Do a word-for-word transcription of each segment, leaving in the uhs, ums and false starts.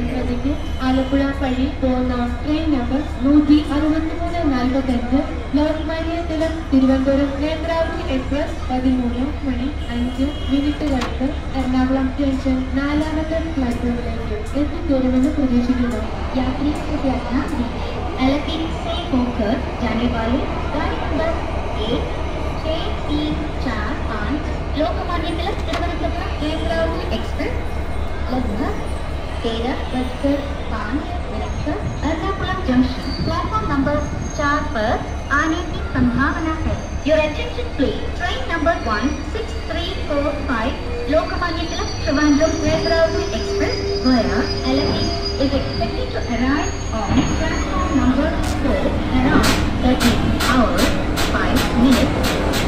Vadinadine, Alapura Padi, Pona, train number, Nuti, Aruvandu and Alba Center, Lord Maria Tilam, Trivandrum, Nebrabhu Express, Vadimuna, Mani, Anju, Minitalator, and Naglam Tension, Nalamakan, Microlator, and the Tournament Position. Yakri Sudiana, Alapin Say Conquer, Janibali, Guide number eight, J E Char, and Locomotive Nebrabhu Express. Lagna, Tera, Badkar, Pan, Virakkar, Ernakulam Junction, platform number four per Aneti Sambhavana hai. Your attention please, train number one six three four five, Lokamanya Tilak Trivandrum Nebrabhu Express via Alapur is expected to arrive on platform number four around thirteen hours five minutes.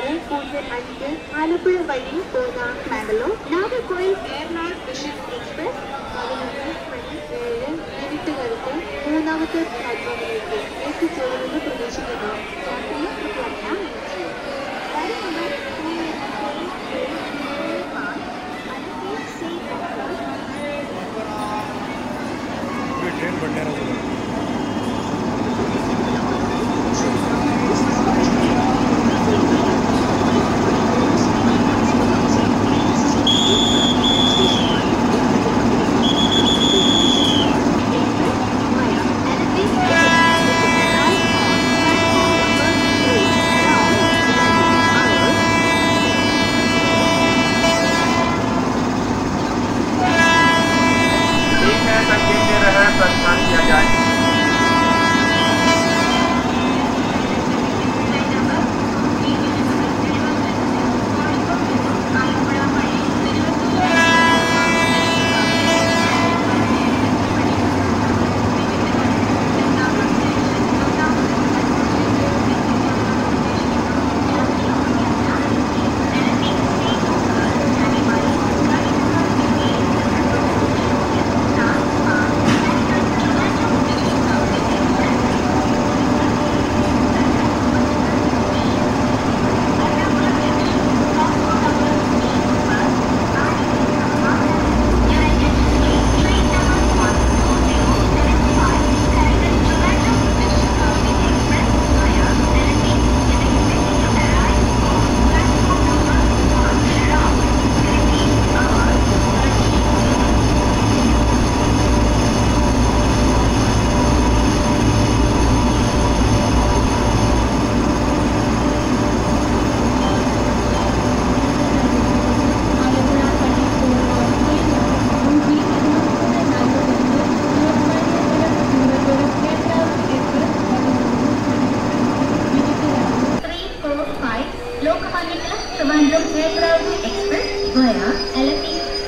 Bharat Regional Express, Malapur Vadi, Kona, Mangalore, Nagercoil Mail/Airport Express, Malapur Trivandrum Nebrabhu Express via Alleppey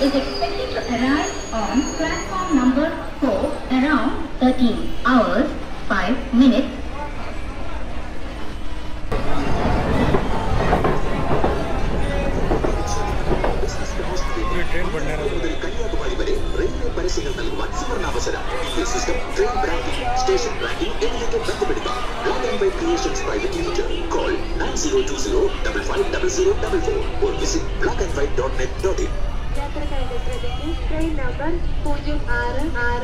is expected to arrive on platform number four around thirteen hours five minutes. This is the train branding, station branding, elevator Bantabedika, London by Creations Private Limited. Call nine zero two zero five five zero zero four four or visit black and white dot net dot in. Train number zero six six zero five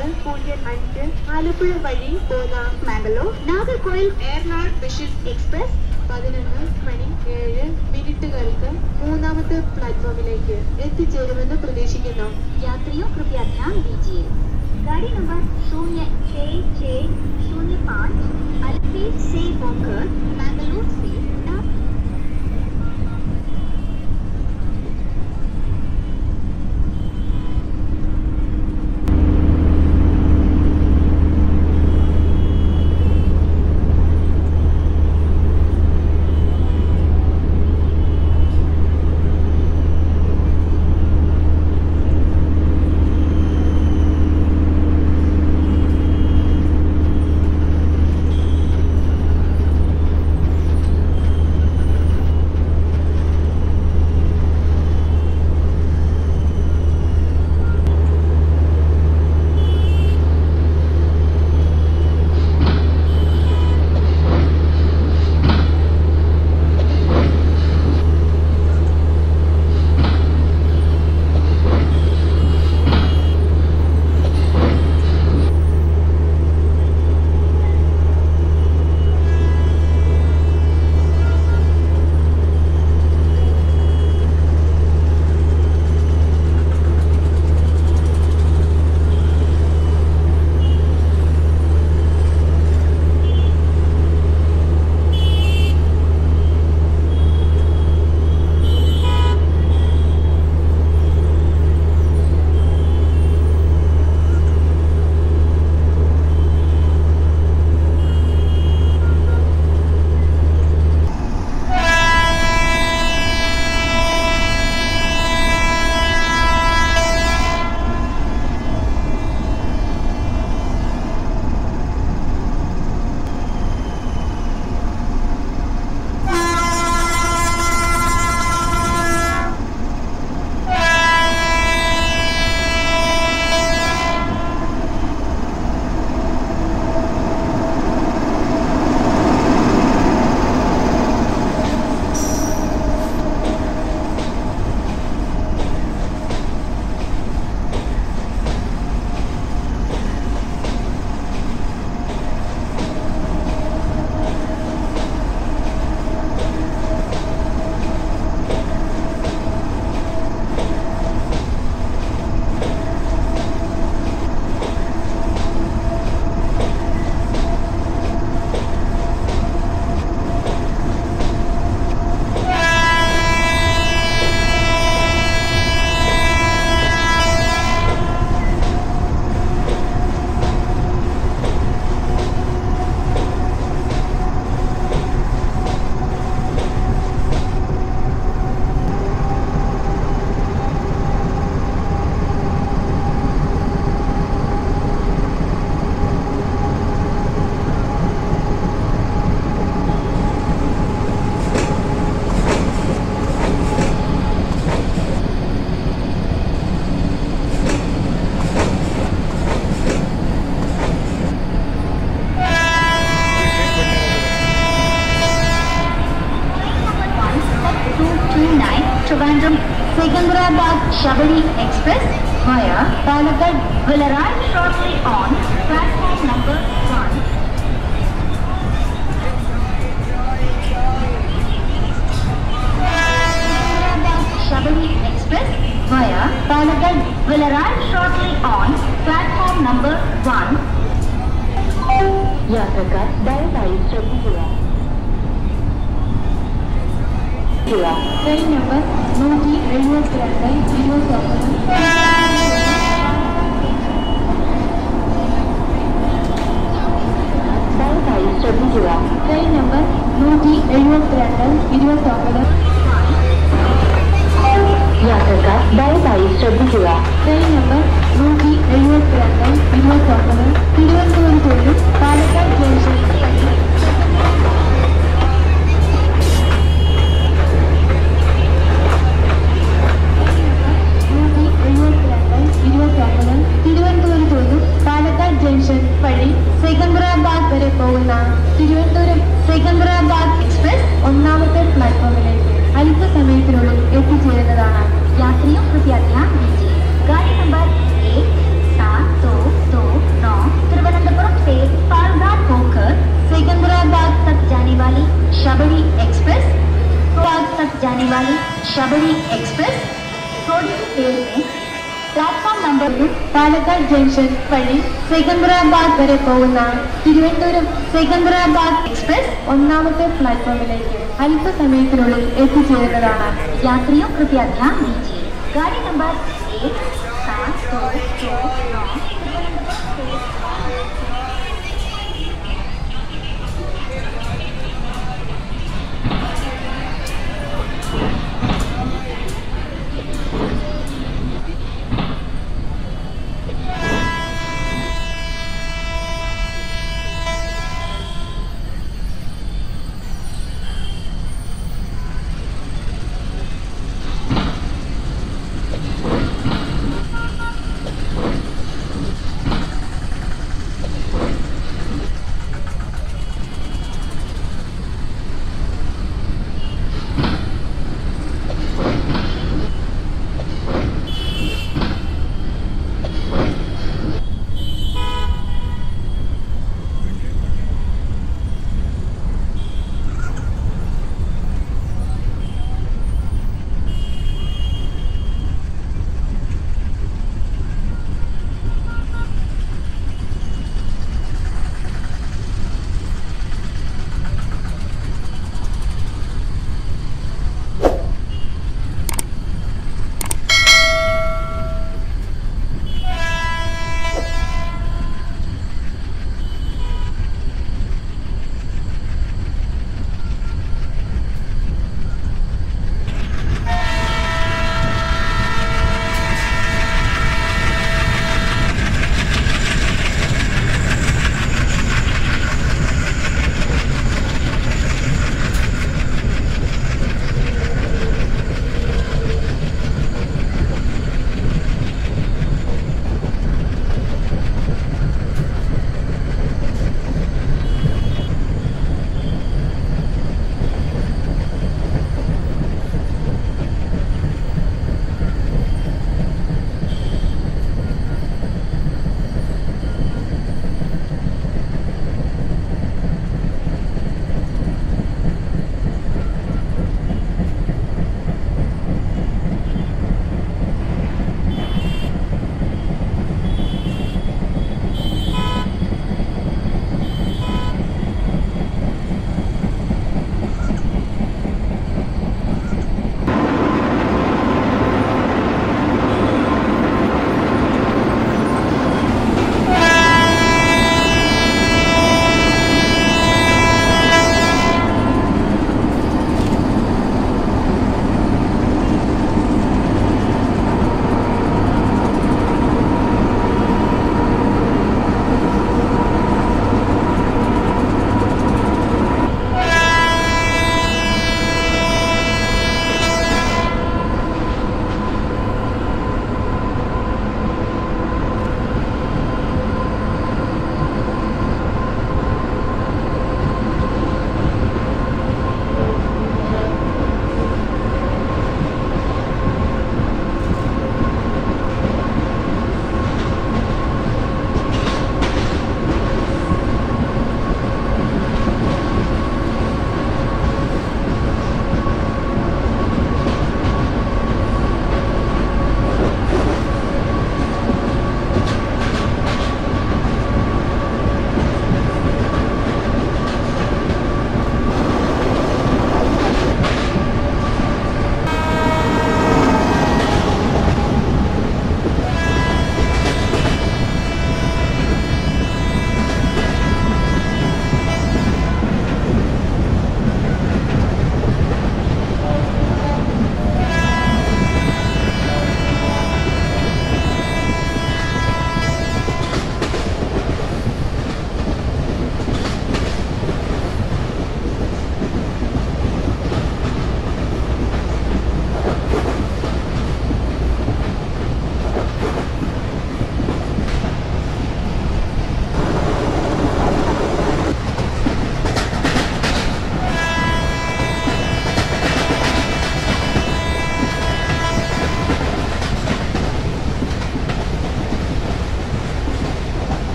Malapur Vadi, Kona, Mangalore, Nagercoil Mail/Airport Express, eleven twenty-seven minutes. മൂന്നാമത്തെ പ്ലാറ്റ്ഫോമിലേക്ക് എത്തിച്ചേരുമെന്ന് പ്രതീക്ഷിക്കുന്നു. യാത്രികർ കൃപയാ ധ്യാൻ ദീജിയേ. गाड़ी number शून्य छह छह शून्य पाँच अल्पी से होकर मैंगलोर से Venad Express via Palakkad will arrive shortly on platform number one. Express via Palakkad will arrive shortly on platform number one. यात्रा दयवाई श्रद्धा हुआ ट्रेन नंबर नौ की रेलवे स्टेशन जीरो सौ दयवाई श्रद्धा हुआ ट्रेन नंबर नौ की रेलवे स्टेशन जीरो सौ यात्रा दयवाई श्रद्धा ट्रेन नंबर नौ की रेलवे स्टेशन जीरो सौ Thiruvananthapuram Palakkad junction Sabari express platform number Palakkad junction वही सिकंदराबाद वरे പോകുന്ന തിരുവനന്തപുരം സികന്ദരാബാദ് എക്സ്പ്രസ് ഒന്നാമത്തെ പ്ലാറ്റ്ഫോമിലേക്ക് അല്പസമയത്തിനുള്ളിൽ എത്തിച്ചേരുന്നതാണ്. യാത്രികർ कृपया ध्यान दीजिए. गाड़ी number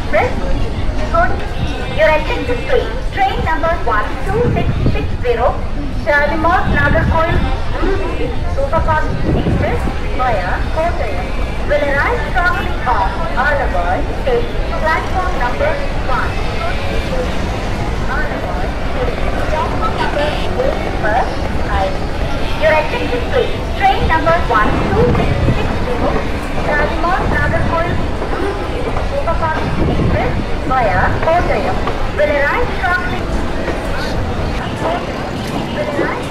Express. Good evening. Your attention please. Train number one two six six zero, Shalimar Nagercoil Superfast Express via Kottayam will arrive shortly on Alabad Station, platform number one. Alabad Station, platform number one. Your attention please. Train number one two six six zero, Shalimar Nagercoil Superfast Express via Kottayam will arrive shortly. Will arrive shortly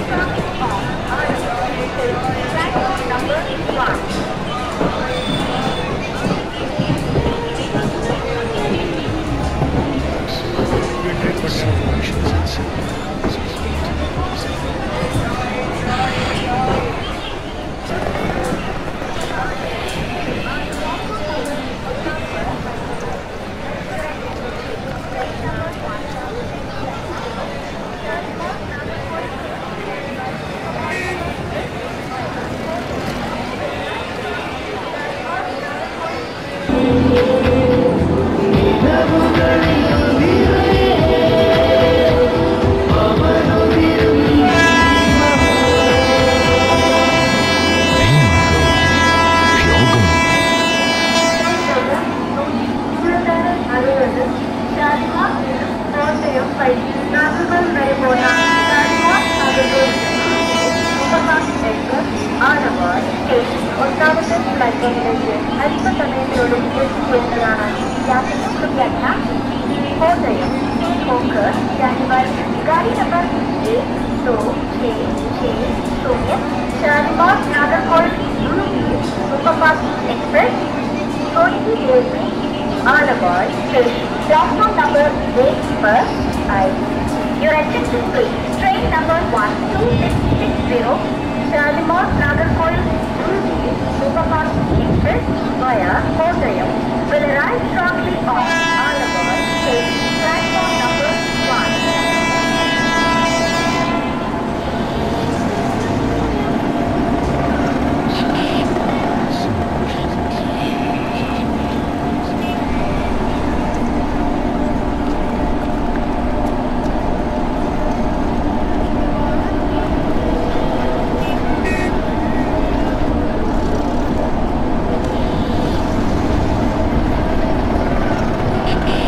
on Alabad Station, platform number one. Thank you.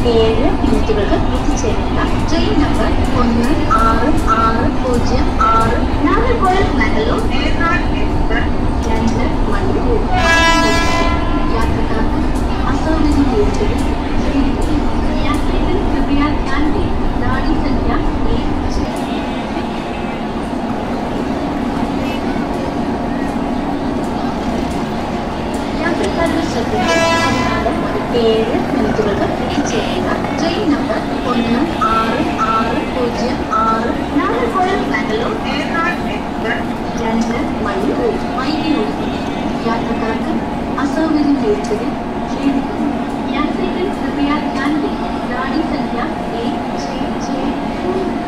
Train number one six six zero six Nagercoil Mail/Airport Express London Mangalore Yakutaka Associated Yakutaka Cyprian Gandhi Nadi Sankhya Yakutaka Cyprian Train number one six six zero six Nagercoil Mail/Airport Express London Mangalore Yakutaka Associated Yakutaka Cyprian Gandhi Nadi Sankhya eight J J four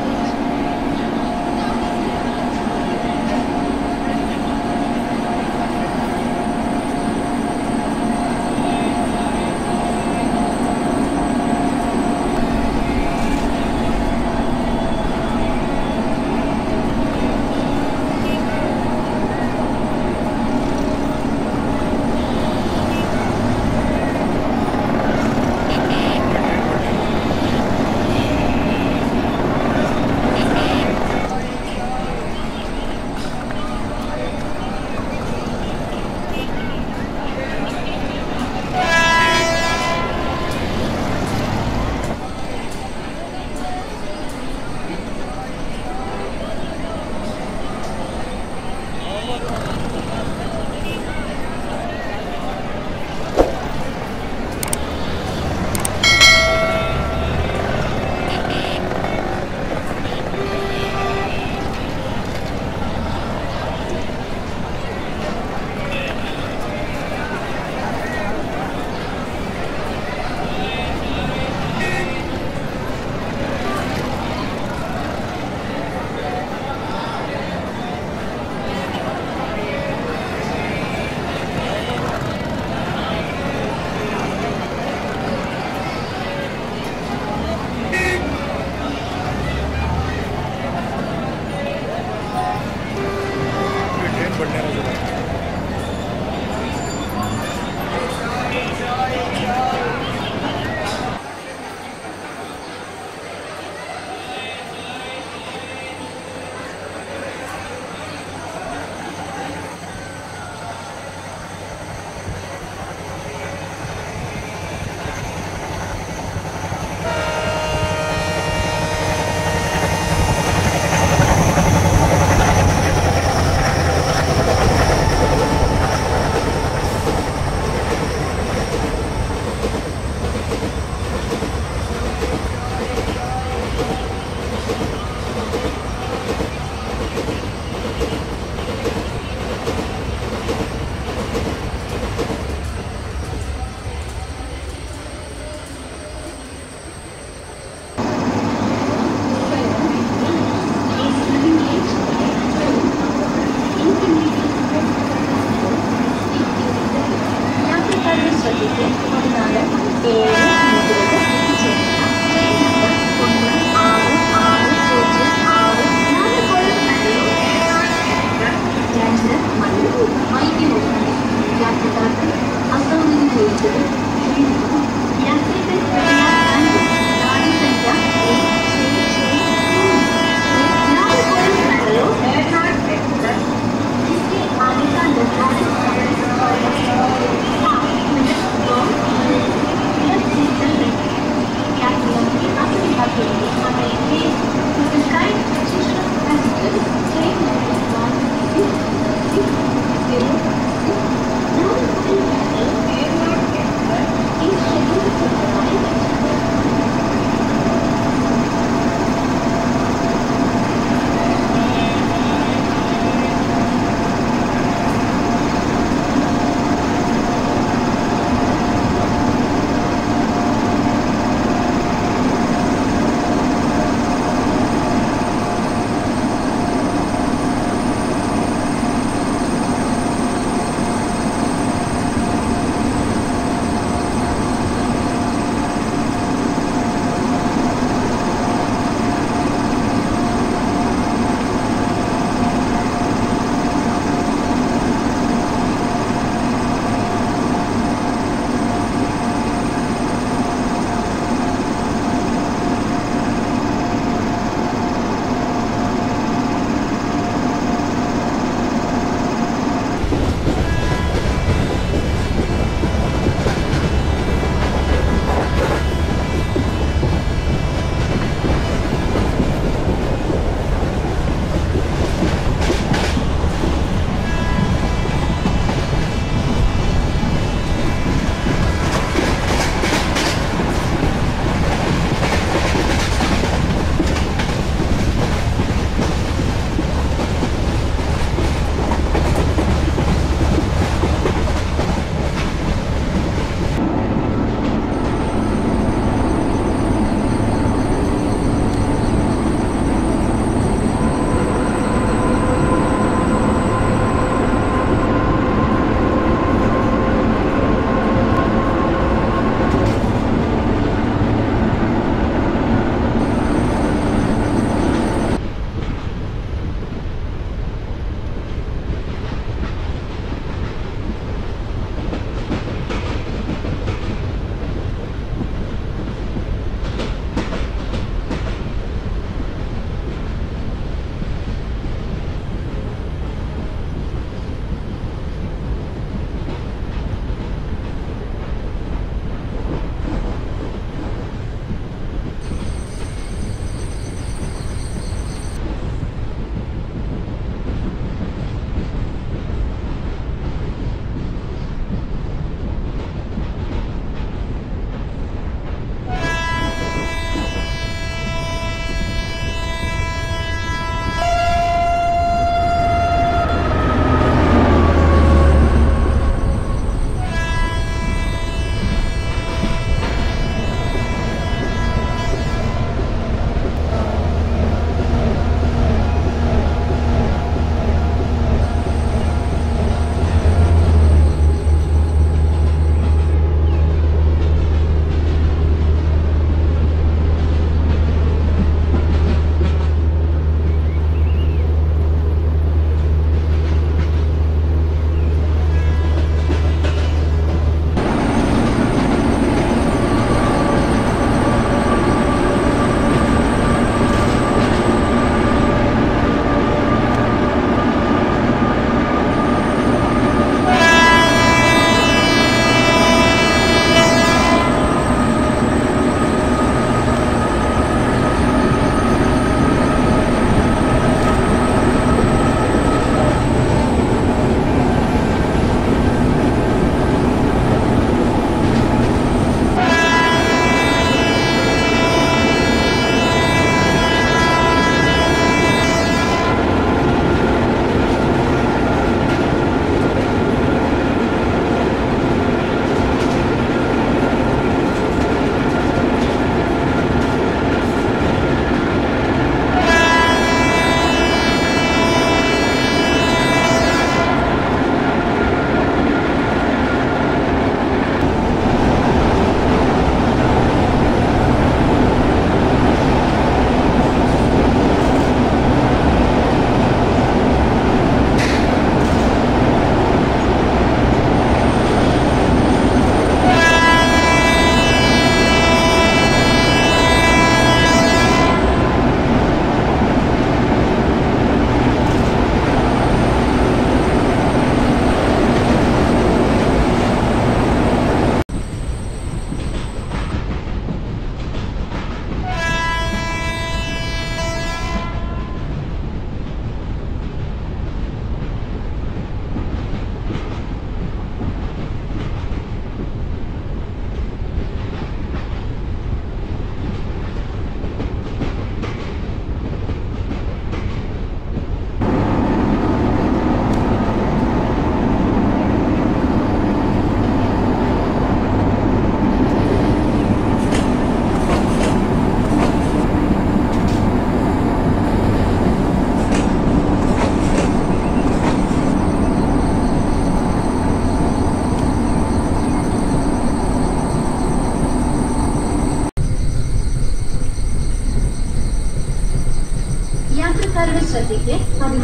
service traffic fourteen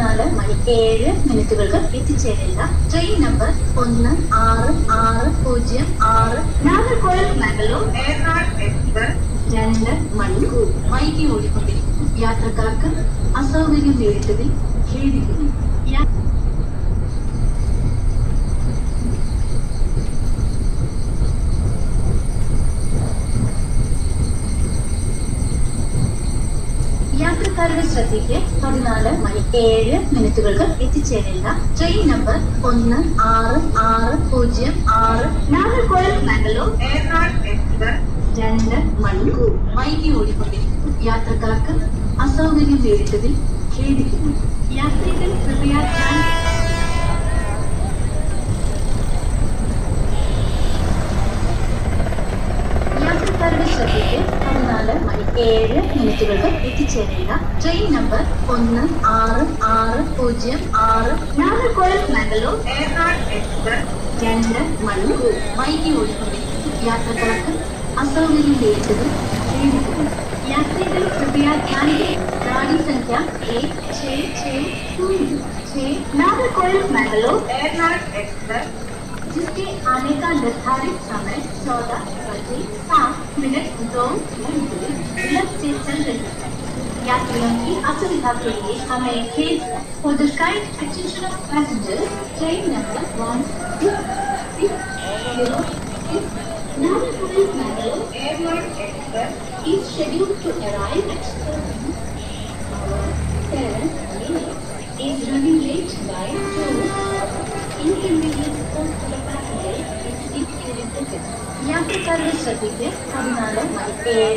minutes train number one six six zero six Nagercoil Mail/Airport Express two മൈക്കി ഓടിക്കൊണ്ടിരിക്കുന്നു. യാത്രക്കാർക്ക് അസൗകര്യം നേരിട്ടതിൽ ഖേദിക്കുന്നു. യാത്രക്കാരുടെ ശ്രദ്ധയ്ക്ക് പതിനാല് മണി ഏഴ് മിനിറ്റുകൾക്ക് എത്തിച്ചേരേണ്ട ട്രെയിൻ നമ്പർ ഒന്ന് ആറ് ആറ് പൂജ്യം ആറ് നാഗർകോയിൽ മംഗളൂർ എയർപോർട്ട് എക്സ്പ്രസ് രണ്ട് മണിക്കൂർ വൈകി ഓടിക്കൊണ്ടിരിക്കുന്നു. യാത്രക്കാർക്ക് അസൗകര്യം നേരിട്ടതിൽ ഖേദിക്കുന്നു. യാത്രികർ കൃപയാ train number one six six zero six Nagercoil Mail/Airport Express two വൈകി ഓടിക്കൊണ്ടിരിക്കുന്നു. യാത്രക്കാർക്ക് അസൗകര്യം നേരിട്ടതിൽ ഖേദിക്കുന്നു. യാത്രികർ കൃപയാ ഗാഡി സംഖ്യ एक छह छह शून्य छह Nagercoil Mail/Airport Express जिसके आने का निर्धारित समय चौदह बजे सात मिनट दो मिनट से चल रही है. यात्रियों की असुविधा के लिए हमें for the kind attention of passengers, train number one six six zero six Nagercoil Mail/Airport Express is scheduled to arrive at seven minutes. Is running late by two inconvenience caused to the passengers is experienced. यात्रियों की service हमारे मालिक train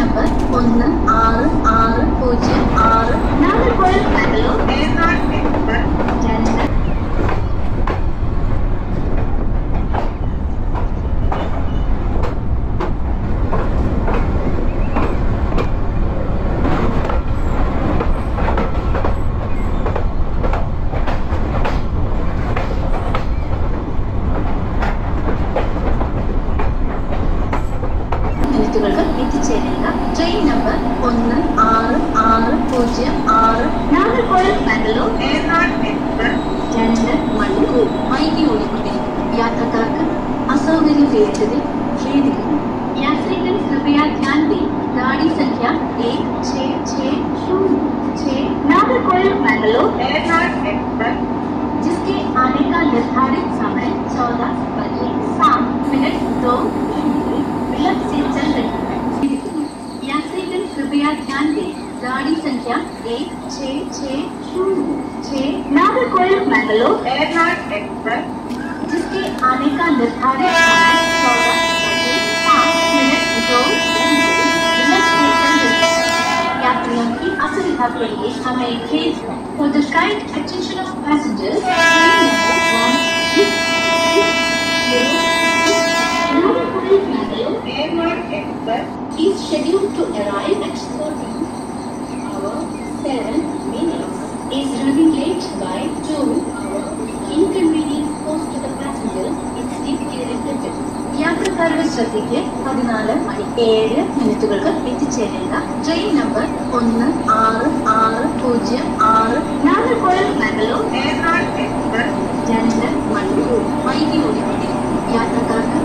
number one six six zero six Nagercoil Mail/Airport Express train number one six six zero six Nagercoil Mail/Airport Express രണ്ട് മണിക്കൂർ വൈകി ഓടിക്കൊണ്ടിരിക്കുന്നു. യാത്രക്കാർക്ക് അസൗകര്യം നേരിട്ടതിൽ ഖേദിക്കുന്നു. യാത്രികർ കൃപയാ ഗാഡി സംഖ്യ एक छह छह शून्य छह Nagercoil Mail/Airport Express जिसके आने का निर्धारित समय चौदह बजे सात मिनट दो मिनट से चल रही है. यात्रीगण कृपया ध्यान दें. गाड़ी संख्या एक छः छः शून्य छः नागरकोइल मैंगलोर एयरपोर्ट एक्सप्रेस जिसके आने का निर्धारित समय चौदह बजे पाँच मिनट दो मिनट से चल रही है. यात्रियों की असुविधा के लिए हमें खेद है. For the kind attention of passengers, Nagercoil Mail/Airport Express is scheduled to arrive at fourteen hours seven minutes. Is running late by two hours. Inconvenience caused to the Service Rathike, Adinala, Area, Minutaka, Piticherina, train number Unna, R, R, Puja, R, Nagercoil Mail/Airport Express, Janda, Mandu, Mighty Unity, Yatakaka,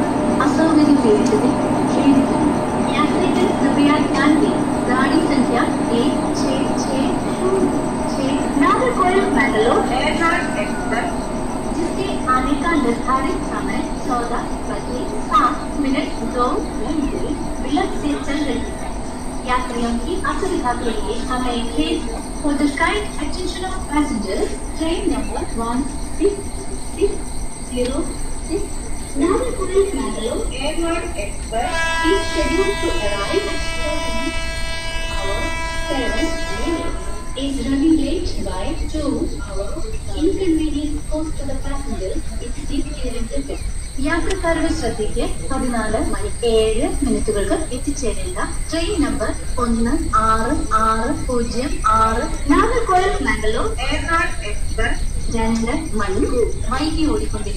Asawari Payday, Shady, Yatrikan, Sabia Kandi, Dadi Sankhya, eight, Chay, Chay, two, Chay, Nagercoil Mail/Airport Express, जिसके आने का निर्धारित समय चौदह बजकर सात minute दो minute विलंब से चल रही है। यात्रियों की असुविधा के लिए हमें खेद है। For the kind attention of passengers, train number one six six zero six Nagercoil Mail/Airport Express is scheduled to arrive at seven hours seven minutes. Is running late by two hours. Inconvenience caused to the passengers is declared. Yatra service Rathike, Adinala, Area, Minutaka, Iticherina, train number Unna, R, R, Puja, R, Nagercoil Mail/Airport Express, Janda, Mandu, Mighty Odipati,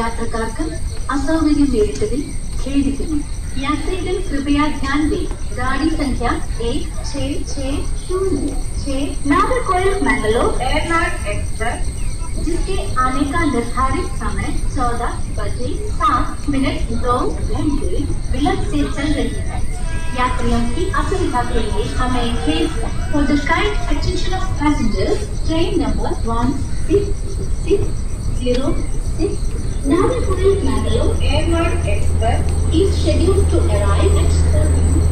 Yatrakarka, Asawari Military, Kredit. यात्रीगण कृपया ध्यान दें गाड़ी संख्या एक छह छह शून्य छह नागरकोइल मैंगलोर एयरपोर्ट एक्सप्रेस जिसके आने का निर्धारित समय चौदह बजकर सात मिनट दो मिनट विलंब से चल रही है। यात्रियों की असुविधा के लिए हमें खेद है। For the kind attention of passengers, train number one six six zero six Nagercoil Mail/Airport Express is scheduled to arrive at seven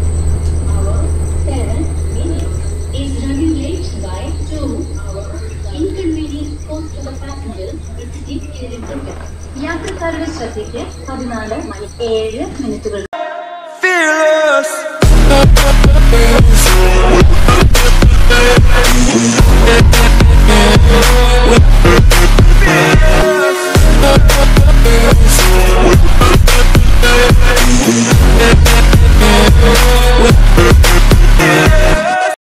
hours seven minutes. Is running late by two hours. Inconvenience caused to the passengers is declared. Yatra service Rathike, fourteen minutes. Fearless.